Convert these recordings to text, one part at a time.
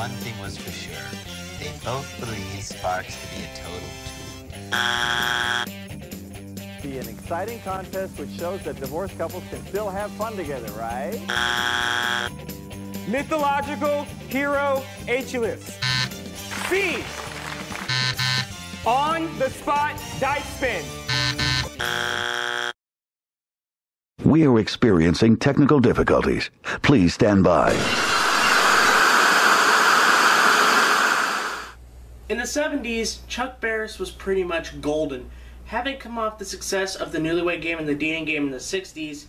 one thing was for sure. They both believed Sparks to be a total tool. Be an exciting contest which shows that divorced couples can still have fun together, right? Mythological hero H-list. C. On the spot dice spin. We are experiencing technical difficulties. Please stand by. In the 70s, Chuck Barris was pretty much golden. Having come off the success of the Newlywed Game and the Dating Game in the 60s,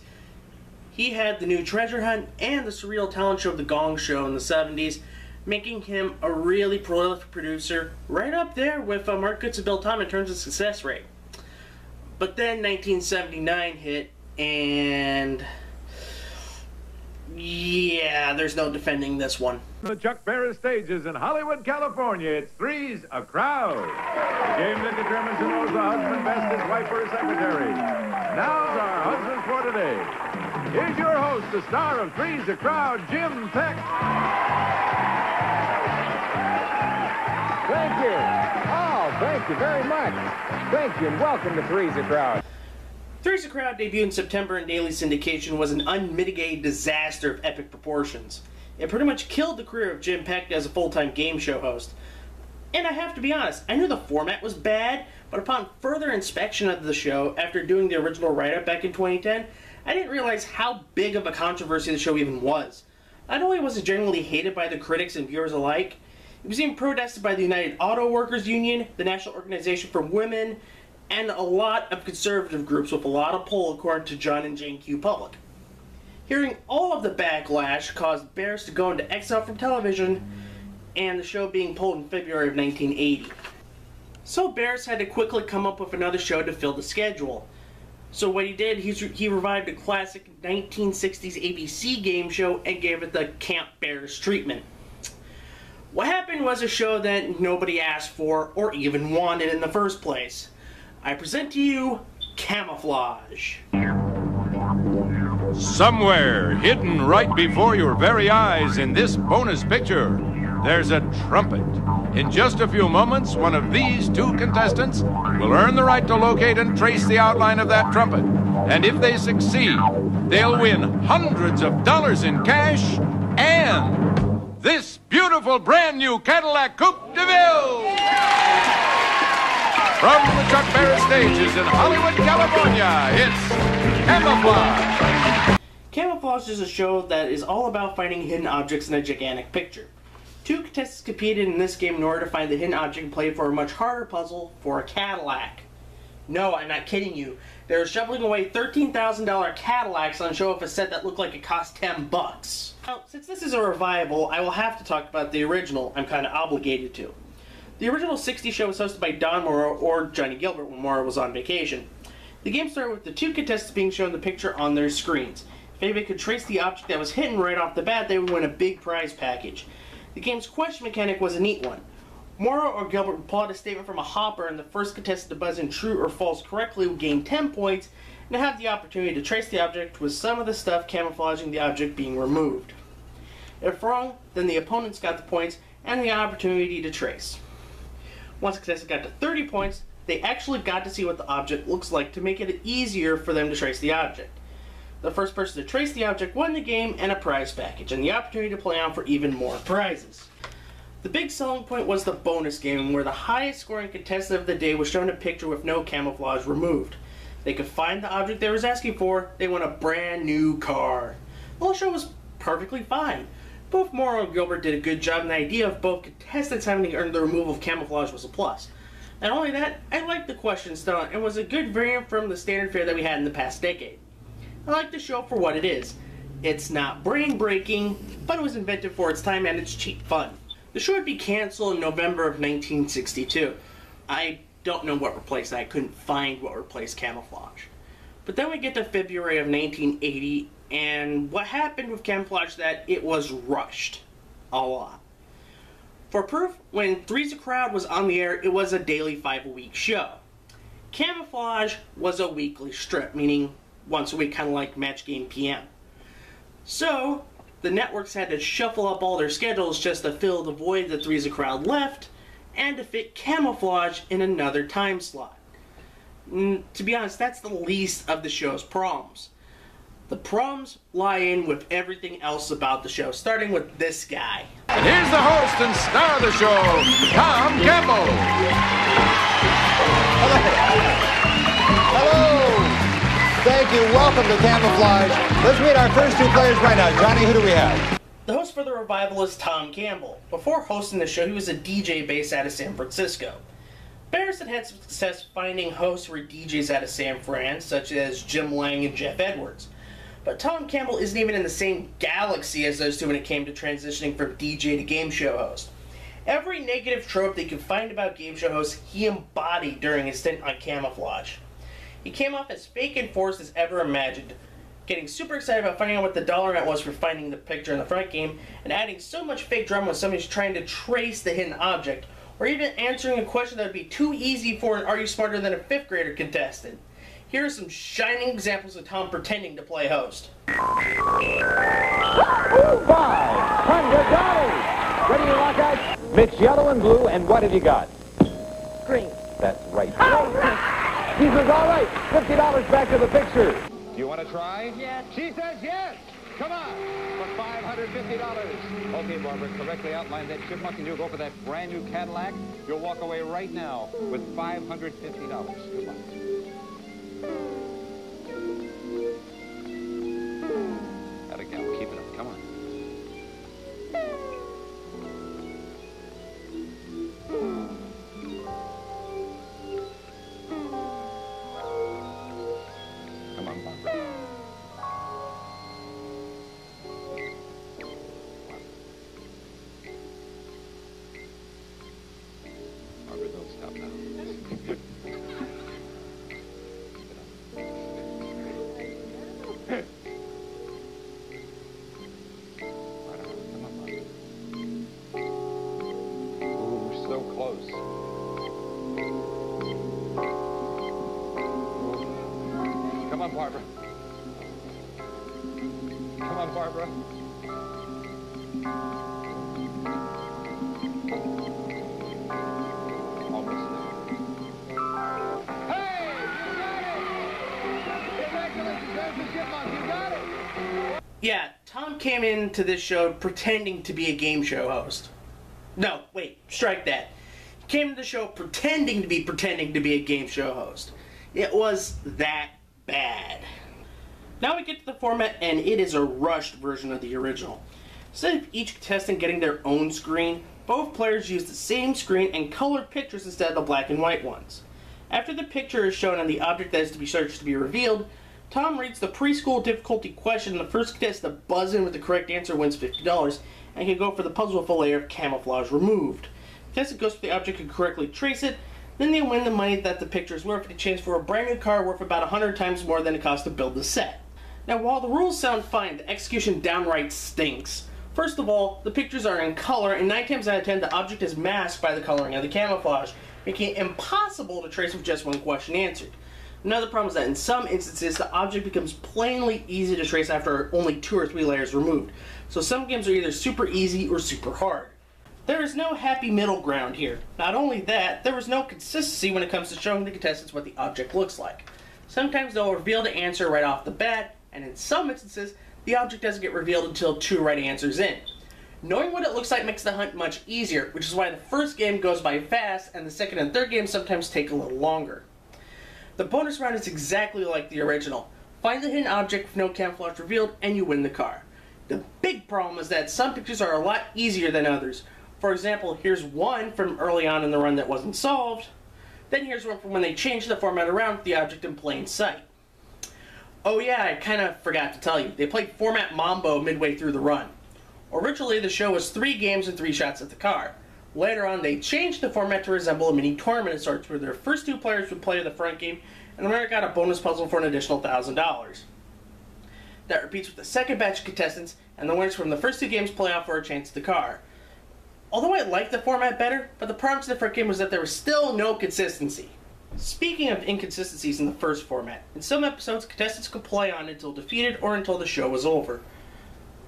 he had the new Treasure Hunt and the surreal talent show of The Gong Show in the 70s, making him a really prolific producer, right up there with Mark Goodson and Bill Tomlin in terms of success rate. But then 1979 hit, and yeah, there's no defending this one. The Chuck Barris stages in Hollywood, California. It's Three's a Crowd, the game that determines who knows the husband best, his wife, or his secretary. Now's our husband for today. Here's your host, the star of Three's a Crowd, Jim Peck. Thank you. Oh, thank you very much. Thank you, and welcome to Three's a Crowd. Three's a Crowd debuted in September in daily syndication was an unmitigated disaster of epic proportions. It pretty much killed the career of Jim Peck as a full-time game show host. And I have to be honest, I knew the format was bad, but upon further inspection of the show, after doing the original write-up back in 2010, I didn't realize how big of a controversy the show even was. Not only was it generally hated by the critics and viewers alike, it was even protested by the United Auto Workers Union, the National Organization for Women, and a lot of conservative groups with a lot of pull, according to John and Jane Q Public. Hearing all of the backlash caused Barris to go into exile from television, and the show being pulled in February of 1980. So Barris had to quickly come up with another show to fill the schedule. So what he did, he revived a classic 1960s ABC game show and gave it the Camp Barris treatment. What happened was a show that nobody asked for or even wanted in the first place. I present to you Camouflage. Somewhere hidden right before your very eyes in this bonus picture, there's a trumpet. In just a few moments, one of these two contestants will earn the right to locate and trace the outline of that trumpet. And if they succeed, they'll win hundreds of dollars in cash and this beautiful brand new Cadillac Coupe de Ville! Yeah! From the Chuck Barris stages in Hollywood, California, it's Camouflage. Camouflage is a show that is all about finding hidden objects in a gigantic picture. Two contestants competed in this game in order to find the hidden object and play for a much harder puzzle for a Cadillac. No, I'm not kidding you. They were shoveling away $13,000 Cadillacs on show of a set that looked like it cost $10. Now, since this is a revival, I will have to talk about the original. I'm kind of obligated to. The original 60s show was hosted by Don Morrow or Johnny Gilbert when Morrow was on vacation. The game started with the two contestants being shown the picture on their screens. If anybody could trace the object that was hidden right off the bat, they would win a big prize package. The game's question mechanic was a neat one. Morrow or Gilbert would pull out a statement from a hopper, and the first contestant to buzz in true or false correctly would gain 10 points and have the opportunity to trace the object with some of the stuff camouflaging the object being removed. If wrong, then the opponents got the points and the opportunity to trace. Once a contestant got to 30 points, they actually got to see what the object looks like to make it easier for them to trace the object. The first person to trace the object won the game and a prize package, and the opportunity to play on for even more prizes. The big selling point was the bonus game, where the highest scoring contestant of the day was shown a picture with no camouflage removed. They could find the object they was asking for, they won a brand new car. The whole show was perfectly fine. Both Morrow and Gilbert did a good job, and the idea of both contestants having to earn the removal of camouflage was a plus. Not only that, I liked the question style, and was a good variant from the standard fare that we had in the past decade. I like the show for what it is. It's not brain breaking, but it was inventive for its time and it's cheap fun. The show would be canceled in November of 1962. I don't know what replaced that. I couldn't find what replaced Camouflage. But then we get to February of 1980, and what happened with Camouflage that it was rushed a lot. For proof, when Three's a Crowd was on the air, it was a daily 5-a-week show. Camouflage was a weekly strip, meaning once a week, kind of like Match Game PM. So the networks had to shuffle up all their schedules just to fill the void that Three's a Crowd left, and to fit Camouflage in another time slot. To be honest, that's the least of the show's problems. The problems lie in with everything else about the show, starting with this guy. And here's the host and star of the show, Tom Campbell. Hello. Thank you. Welcome to Camouflage. Let's meet our first two players right now. Johnny, who do we have? The host for The Revival is Tom Campbell. Before hosting the show, he was a DJ based out of San Francisco. Barris had success finding hosts who were DJs out of San Fran, such as Jim Lang and Jeff Edwards. But Tom Campbell isn't even in the same galaxy as those two when it came to transitioning from DJ to game show host. Every negative trope that you can find about game show hosts, he embodied during his stint on Camouflage. He came off as fake and forced as ever imagined, getting super excited about finding out what the dollar amount was for finding the picture in the front game, and adding so much fake drama when somebody's trying to trace the hidden object, or even answering a question that would be too easy for an Are You Smarter Than a 5th Grader contestant. Here are some shining examples of Tom pretending to play host. $500. Ready to lock out? Mix yellow and blue, and what have you got? Green. That's right. She says, all right, $50 back to the picture. Do you want to try? Yes. She says yes. Come on, for $550. Okay, Barbara, correctly outlined that chipmunk, and you'll go for that brand new Cadillac. You'll walk away right now with $550. Good luck. Atta gal, keep it up. Come on. Come on, Barbara. Barbara, don't stop now. Barbara. Almost there. Hey! You got it! Congratulations, there's the chipmunk. You got it! Yeah, Tom came into this show pretending to be a game show host. No, wait, strike that. He came to the show pretending to be a game show host. It was that bad. Now we get to the format, and it is a rushed version of the original. Instead of each contestant getting their own screen, both players use the same screen and colored pictures instead of the black and white ones. After the picture is shown and the object that is to be searched to be revealed, Tom reads the preschool difficulty question, and the first contestant to buzz in with the correct answer wins $50, and can go for the puzzle with a layer of camouflage removed. The contestant goes for the object and correctly trace it, then they win the money that the picture is worth, and exchange for a brand new car worth about 100 times more than it costs to build the set. Now, while the rules sound fine, the execution downright stinks. First of all, the pictures are in color, and 9 times out of 10 the object is masked by the coloring of the camouflage, making it impossible to trace with just one question answered. Another problem is that in some instances, the object becomes plainly easy to trace after only 2 or 3 layers removed, so some games are either super easy or super hard. There is no happy middle ground here. Not only that, there is no consistency when it comes to showing the contestants what the object looks like. Sometimes they'll reveal the answer right off the bat, and in some instances, the object doesn't get revealed until 2 right answers in. Knowing what it looks like makes the hunt much easier, which is why the first game goes by fast, and the second and third games sometimes take a little longer. The bonus round is exactly like the original. Find the hidden object with no camouflage revealed, and you win the car. The big problem is that some pictures are a lot easier than others. For example, here's one from early on in the run that wasn't solved, then here's one from when they changed the format around with the object in plain sight. Oh yeah, I kind of forgot to tell you, they played Format Mambo midway through the run. Originally, the show was 3 games and 3 shots at the car. Later on, they changed the format to resemble a mini tournament of sorts, where their first 2 players would play the front game, and the winner got a bonus puzzle for an additional $1,000. That repeats with the second batch of contestants, and the winners from the first 2 games play off for a chance at the car. Although I liked the format better, but the problem to the front game was that there was still no consistency. Speaking of inconsistencies in the first format, in some episodes contestants could play on until defeated or until the show was over.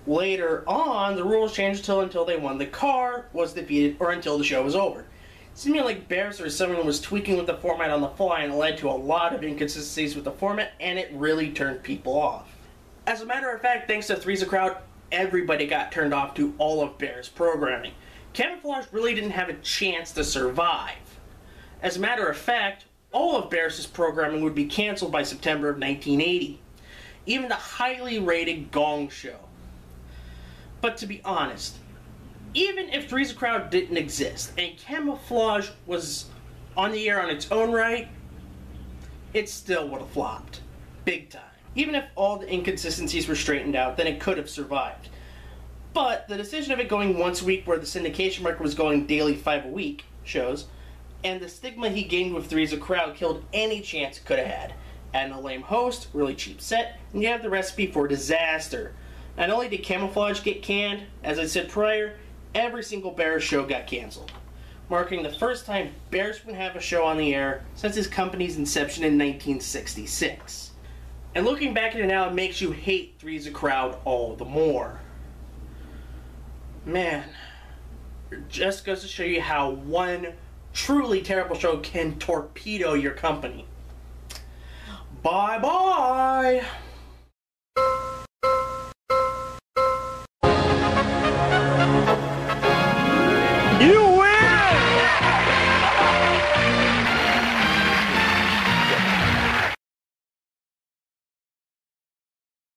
Later on, the rules changed until they won the car, was defeated, or until the show was over. It seemed like Barris or someone was tweaking with the format on the fly, and it led to a lot of inconsistencies with the format, and it really turned people off. As a matter of fact, thanks to Three's a Crowd, everybody got turned off to all of Barris' programming. Camouflage really didn't have a chance to survive. As a matter of fact, all of Barris' programming would be canceled by September of 1980. Even the highly rated Gong Show. But to be honest, even if Three's a Crowd didn't exist and Camouflage was on the air on its own right, it still would have flopped. Big time. Even if all the inconsistencies were straightened out, then it could have survived. But the decision of it going once a week, where the syndication market was going daily 5 a week shows, and the stigma he gained with Three's a Crowd killed any chance it could have had. Add a lame host, really cheap set, and you have the recipe for disaster. Not only did Camouflage get canned, as I said prior, every single Barris show got canceled, marking the first time Barris would have a show on the air since his company's inception in 1966. And looking back at it now, it makes you hate Three's a Crowd all the more. Man, it just goes to show you how one truly terrible show can torpedo your company. Bye-bye! You!